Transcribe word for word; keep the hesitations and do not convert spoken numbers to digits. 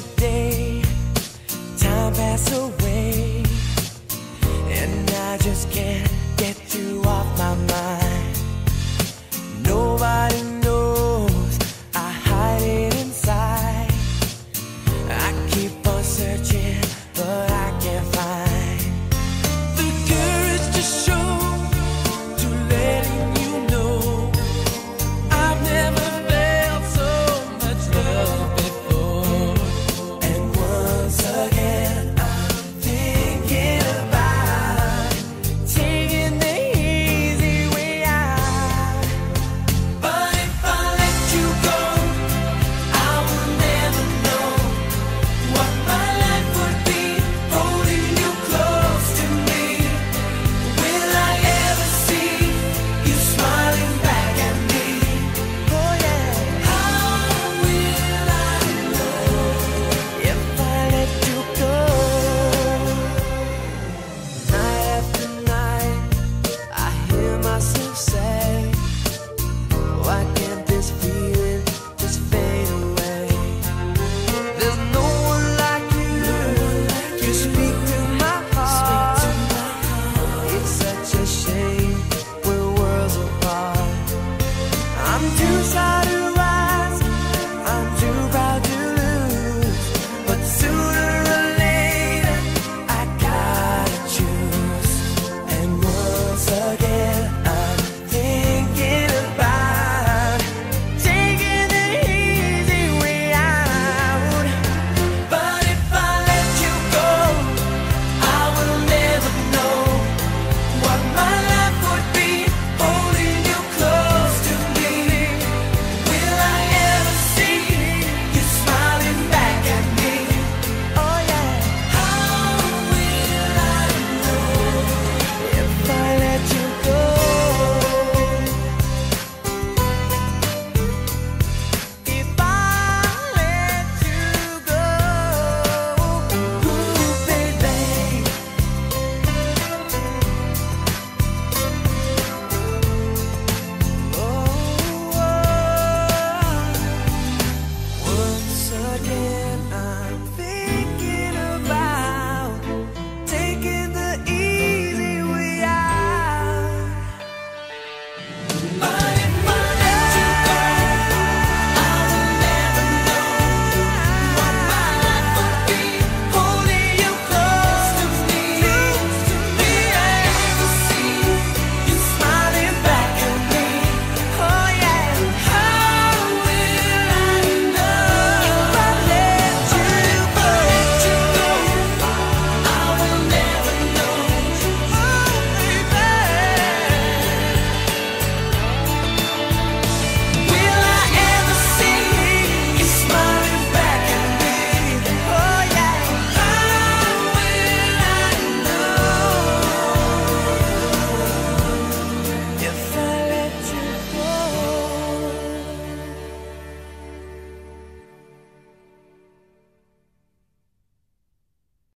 to day, time passed away, and I just can't get you off my mind.